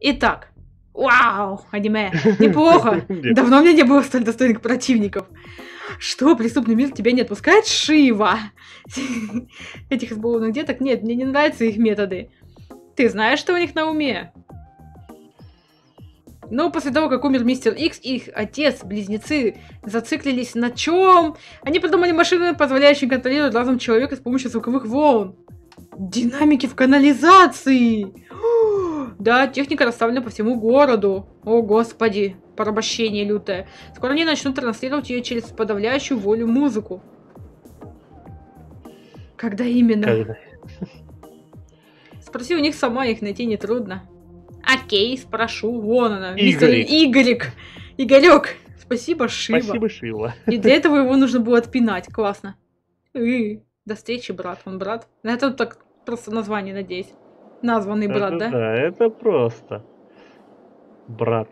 Итак. Вау, аниме. Неплохо. Давно у меня не было столь достойных противников. Что, преступный мир тебя не отпускает? Шива. Этих избалованных деток нет, мне не нравятся их методы. Ты знаешь, что у них на уме? Но после того, как умер Мистер Икс, их отец, близнецы зациклились на чем? Они придумали машину, позволяющую контролировать разум человека с помощью звуковых волн. Динамики в канализации! Да, техника расставлена по всему городу. О, господи, порабощение лютое. Скоро они начнут транслировать ее через подавляющую волю музыку. Когда именно? Спроси у них сама, их найти нетрудно. Окей, спрошу. Вон она, мистер Игорик. Игорек, спасибо, Шива. Спасибо, Шива. И для этого его нужно было отпинать, классно. До встречи, брат. Он брат. Это так просто название, надеюсь. Названный брат, это, да? Да, это просто. Брат.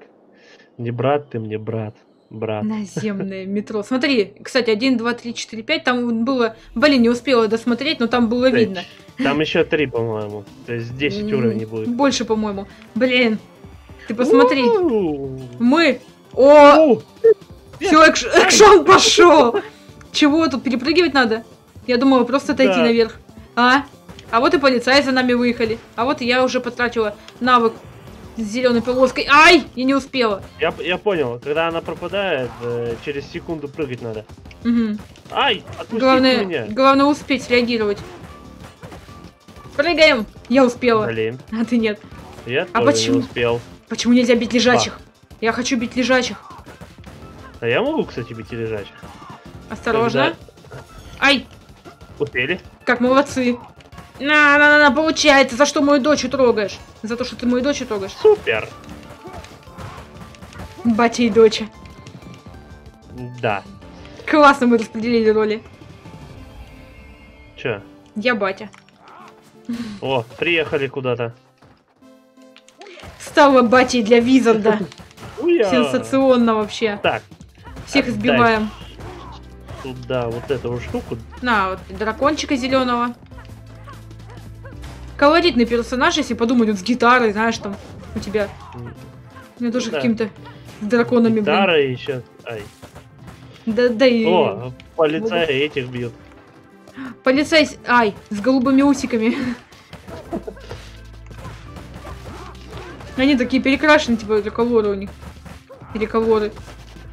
Не брат ты мне, брат. Брат. Наземное метро. Смотри, кстати, 1, 2, 3, 4, 5. Там было... Блин, не успела досмотреть, но там было видно. Там еще 3, по-моему. То есть 10 уровней будет. Больше, по-моему. Блин. Ты посмотри. Мы... О! Все, экшон пошел! Чего тут? Перепрыгивать надо? Я думала, просто отойти наверх. А вот и полицаи за нами выехали. А вот я уже потратила навык с зеленой полоской. Ай! Я не успела. Я понял. Когда она пропадает, через секунду прыгать надо. Угу. Ай! Главное, меня. Главное успеть реагировать. Прыгаем! Я успела. Блин. А ты нет. Я тоже почему? Не успел. Почему нельзя бить лежачих? Я хочу бить лежачих. А я могу, кстати, бить и лежачих. Осторожно. Когда... Ай! Успели. Как молодцы. На-на-на, получается, за что мою дочь трогаешь? За то, что ты мою дочь трогаешь. Супер. Батя и доча. Да. Классно мы распределили роли. Че? Я батя. О, приехали куда-то. Стала батей для Визарда. Сенсационно вообще. Так. Всех избиваем. Туда вот эту штуку. На, вот дракончика зеленого. Колоритный персонаж, если подумать, он с гитарой, знаешь, там, у тебя. У меня тоже каким-то с драконами, гитара еще. Ай. Да и... О, полицаи этих бьют. Полицай, ай, с голубыми усиками. Они такие перекрашены, типа, реколоры у них. Реколоры.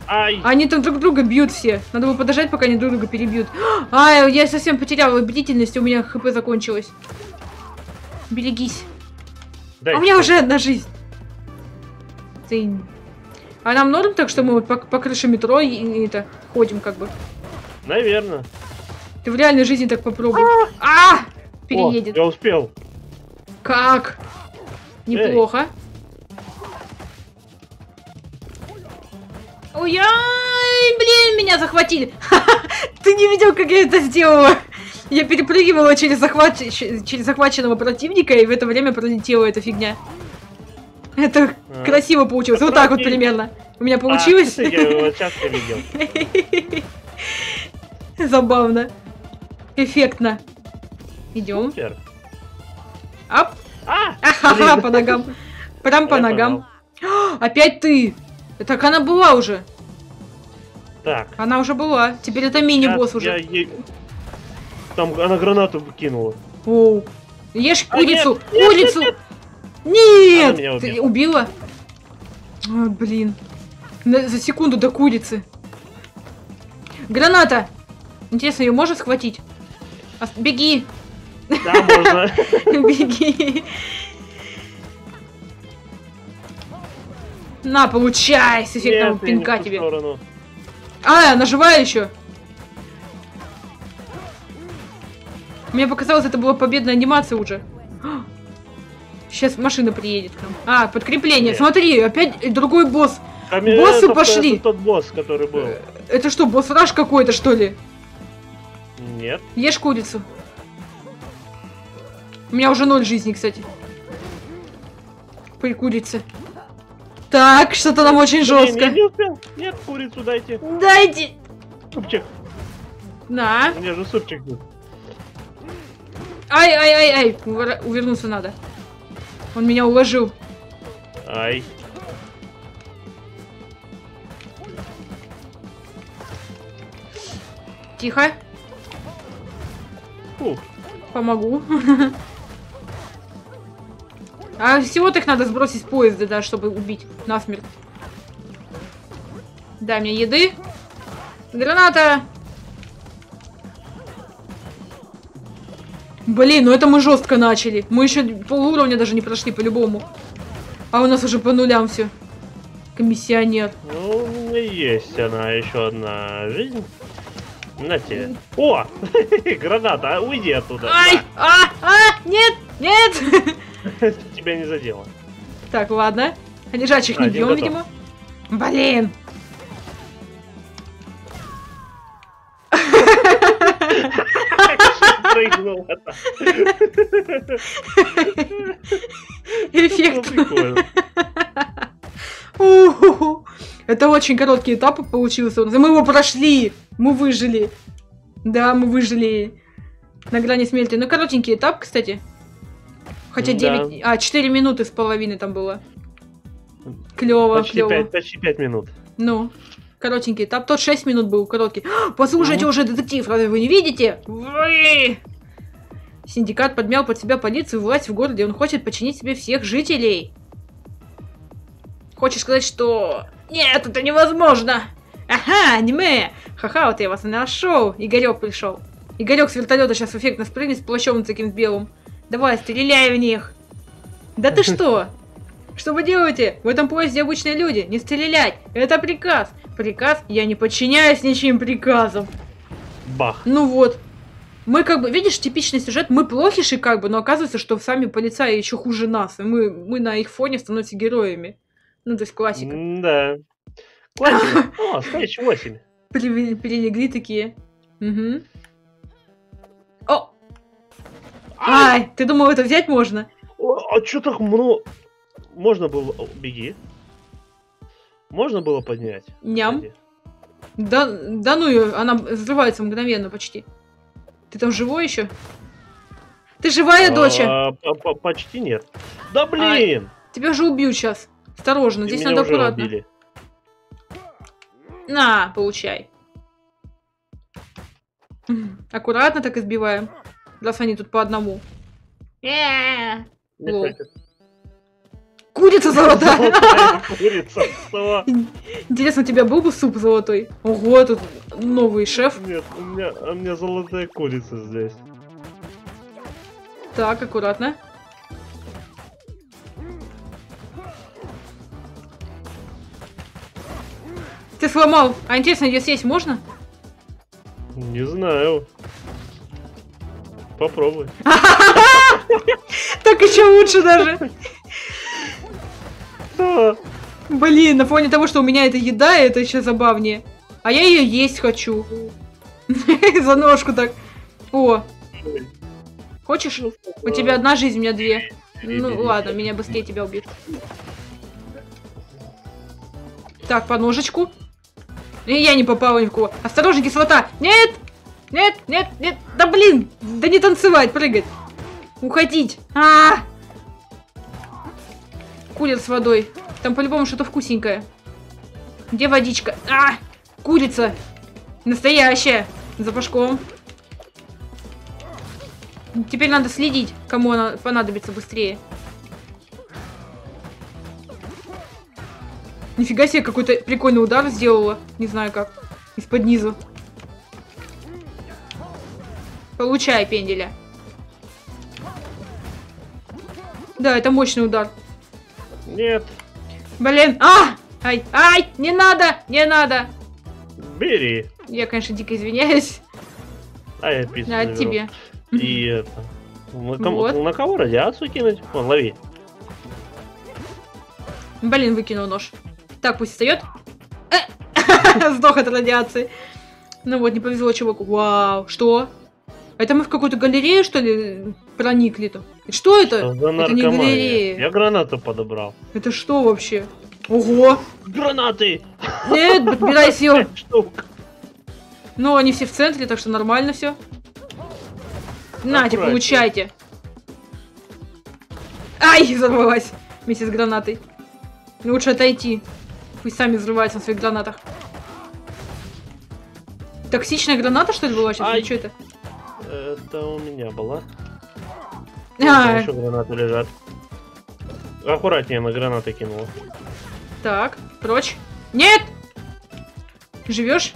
Ай. Они там друг друга бьют все. Надо было подождать, пока они друг друга перебьют. Ай, я совсем потеряла бдительность, у меня хп закончилось. Берегись. Дай, у меня уже одна жизнь. Ты... А нам норм так, что мы вот по крыше метро и это ходим как бы? Наверное. Ты в реальной жизни так попробуй. Переедет. О, я успел. Как? Неплохо. Ой-ай, блин, меня захватили. Ты не видел, как я это сделала? Я перепрыгивала через захваченного противника, и в это время пролетела эта фигня. Это красиво получилось. Вот так вот примерно. У меня получилось. Я его часто видел. Забавно. Эффектно. Идем. Ап! Ахаха, по ногам. Прям по ногам. Опять ты! Так она была уже. Так. Она уже была. Теперь это мини-босс уже. Там она гранату выкинула. Оу. Ешь курицу! Курицу! Нет! Ты убила? О, блин. За секунду до курицы. Граната! Интересно, ее можно схватить? Беги! Да, можно. Беги. На, получай с эффектом пинка тебе. Она живая еще? Мне показалось, это была победная анимация уже. Сейчас машина приедет к нам. Подкрепление. Нет. Смотри, опять другой босс. Боссы это, пошли. Это тот босс, который был. Это что, босс-раш какой-то, что ли? Нет. Ешь курицу. У меня уже 0 жизни, кстати. Прикурится. Так, что-то нам очень жестко. Нет, курицу дайте. Дайте. Супчик. На. У меня же супчик был. Ай-ай-ай-ай, увернуться надо. Он меня уложил. Ай. Тихо. Фу. Помогу. А всего-то их надо сбросить с поезда, да, чтобы убить насмерть. Дай мне еды. Граната. Блин, ну это мы жестко начали. Мы еще полуровня даже не прошли по-любому. А у нас уже по нулям все. Комиссия нет. Ну, есть она, еще одна жизнь. На тебе. О! Граната, уйди оттуда. Ай! Нет! Нет! Тебя не задело. Так, ладно. Лежачих не бьем, видимо. Блин! Эффект. Это очень короткий этап получился. Мы его прошли. Мы выжили. Да, мы выжили. На грани смерти. Ну, коротенький этап, кстати. Хотя 9... А, 4 минуты с половиной там было. Клево, клево. Почти 5 минут. Ну, коротенький этап. Тот 6 минут был, короткий. Послушайте уже, детектив, разве вы не видите? Вы! Синдикат подмял под себя полицию и власть в городе. Он хочет подчинить себе всех жителей. Хочешь сказать, что... Нет, это невозможно! Ага, аниме! Ха-ха, вот я вас нашел. Игорек пришел. Игорек с вертолета сейчас эффектно спрыгнет с плащом таким белым. Давай, стреляй в них! Да ты что? Что вы делаете? В этом поезде обычные люди. Не стрелять! Это приказ! Приказ? Я не подчиняюсь ничьим приказам. Бах. Ну вот. Мы как бы, видишь, типичный сюжет, мы плохиши как бы, но оказывается, что сами полицаи еще хуже нас, и мы на их фоне становимся героями. Ну, то есть классика. Да. Классика. О, скотч 8. Прилегли такие. Угу. О! Ай, ты думал, это взять можно? А чё так много? Можно было... Беги. Можно было поднять? Ням. Да, да ну ее, она взрывается мгновенно почти. Ты там живой еще? Ты живая, доча? Почти нет. Да блин! Тебя же убью сейчас. Осторожно, здесь надо аккуратно. На, получай. Аккуратно так избиваем. Раз они тут по одному. Курица золотая! Курица, что? Интересно, у тебя был бы суп золотой? Ого, тут новый шеф. Нет, у меня золотая курица здесь. Так, аккуратно. Ты сломал. А интересно, ее съесть можно? Не знаю. Попробуй. Так еще лучше даже. Блин, на фоне того, что у меня это еда, это еще забавнее. А я ее есть хочу. За ножку так. О. Хочешь? У тебя одна жизнь, у меня две. Ну ладно, меня быстрее тебя убьют. Так, по ножечку. И я не попала ни в кого. Осторожно, кислота. Нет! Нет, нет, нет. Да блин! Да не танцевать, прыгать. Уходить. Кулер с водой. Там по-любому что-то вкусненькое. Где водичка? Курица. Настоящая. За пашком. Теперь надо следить, кому она понадобится быстрее. Нифига себе, какой-то прикольный удар сделала. Не знаю как. Из-под низу. Получай, пенделя. Да, это мощный удар. Нет. Блин, ай, ай, не надо, не надо. Бери. Я, конечно, дико извиняюсь. А я пиздец. От тебе. И это... На кого радиацию кинуть? Вон, лови. Блин, выкинул нож. Так, пусть встает. Сдох от радиации. Ну вот, не повезло чуваку. Вау, что? Это мы в какую-то галерею, что ли, проникли-то? Что это? Что это не галерея. Я гранату подобрал. Это что вообще? Ого! Гранаты! Нет, подбирай сил. Ну, они все в центре, так что нормально все. Нате, получайте. Ай, взорвалась вместе с гранатой. Лучше отойти. Пусть сами взрываются на своих гранатах. Токсичная граната, что ли, была сейчас? Или что это? Это у меня была. Там еще гранаты лежат. Аккуратнее, на гранаты кинула. Так, прочь. Нет! Живешь?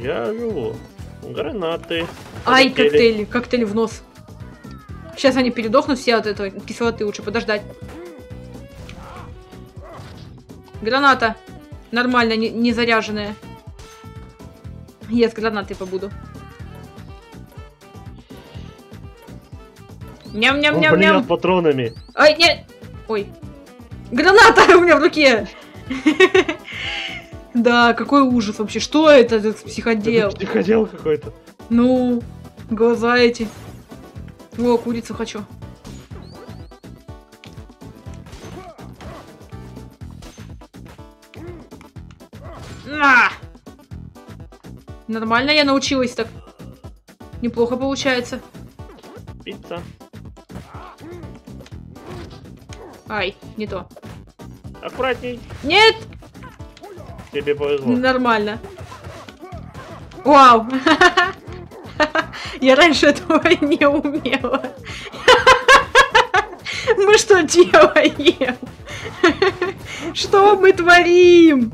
Я живу. Гранаты. Ай, коктейли. Коктейли в нос. Сейчас они передохнут все от этой кислоты. Лучше подождать. Граната. Нормально, не заряженная. Я с гранатой побуду. Ням-ням-ням-ням. Патронами. Ай, нет. Ой. Граната у меня в руке. Да, какой ужас вообще. Что это за психодел? Это психодел какой-то. Ну, глаза эти. О, курицу хочу. На! Нормально я научилась так. Неплохо получается. Пицца. Ай, не то. Аккуратней. Нет! Тебе повезло. Нормально. Вау! Я раньше этого не умела. Мы что делаем? Что мы творим?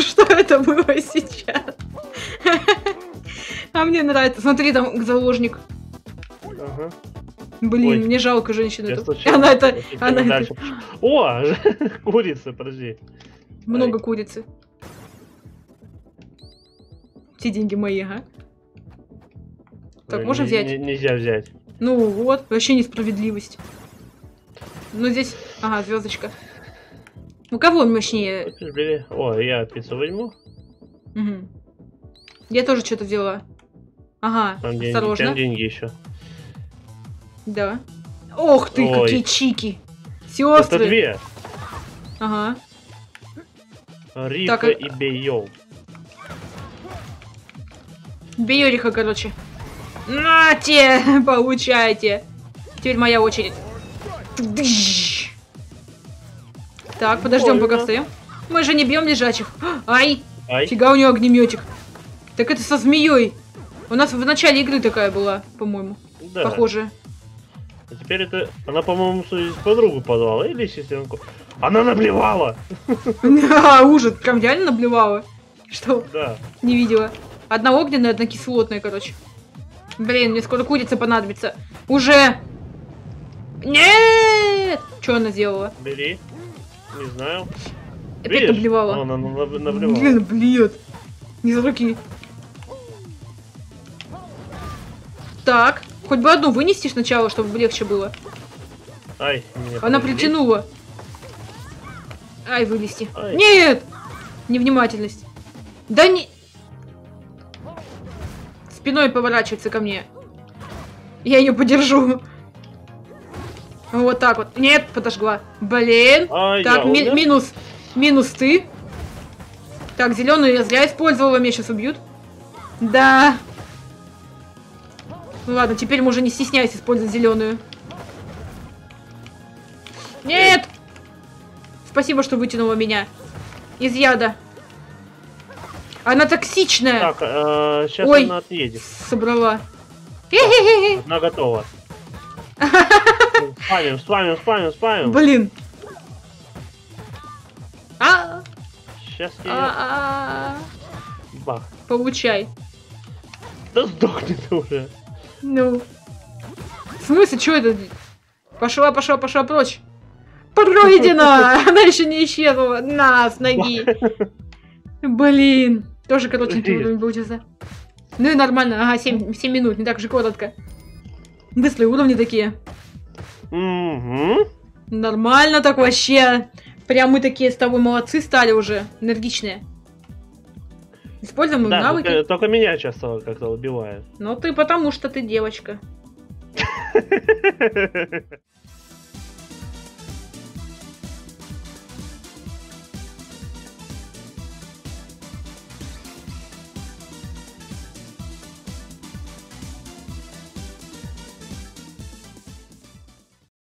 Что это было сейчас? А мне нравится. Смотри, там заложник. Ага. Блин, ой, мне жалко женщину эту. Она это... О, курица, подожди. Много курицы. Все деньги мои, ага. Так, можно взять? Нельзя взять. Ну вот, вообще несправедливость. Ну здесь... Ага, звездочка. У кого он мощнее? О, я пиццу возьму. Угу. Я тоже что-то взяла. Ага, там осторожно. Деньги, там деньги еще. Да. Ох ты, ой, какие чики. Сестры. Это две. Ага. Рика так, и Бейол. Бейориха, короче. Нате, получайте. Теперь моя очередь. Так, подождем, пока встаем. Мы же не бьем лежачих. Ай, ай, фига у него огнеметик. Так это со змеей. У нас в начале игры такая была, по-моему. Да. Похожая. А теперь это... Она, по-моему, подругу позвала или сестренку. Она наблевала! Ужас, прям реально наблевала. Что? Да. Не видела. Одна огненная, одна кислотная, короче. Блин, мне скоро курица понадобится. Уже! Нет! Что она сделала? Бери. Не знаю. Опять наблевала. Она наблевала. Блин, блин. Не за руки. Так. Хоть бы одну вынести сначала, чтобы легче было. Ай, она притянула. Ай, вылезти. Ай. Нет! Невнимательность. Да не... Спиной поворачивается ко мне. Я ее подержу. Вот так вот. Нет, подожгла. Блин. А так, минус. Минус ты. Так, зеленую я зря использовала. Меня сейчас убьют. Да. Ну ладно, теперь мы уже не стесняюсь использовать зеленую. Нет! Эй. Спасибо, что вытянула меня из яда. Она токсичная. Так, сейчас ой, она отъедет. Собрала. Она готова. Спамим, спамим, спамим, спамим. Блин. А. Сейчас я. Бах. Получай. Да сдохни ты уже. Ну. В смысле, что это? Пошла, пошла, пошла прочь. Пройдено! Она еще не исчезла. На, с ноги. Блин. Тоже коротенький уровень получился. Ну и нормально. Ага, 7 минут. Не так же коротко. Быстрые уровни такие. Угу. Нормально так вообще. Прям мы такие с тобой молодцы стали уже. Энергичные. Используем да, навыки. Только меня часто как-то убивают. Ну ты потому что ты девочка.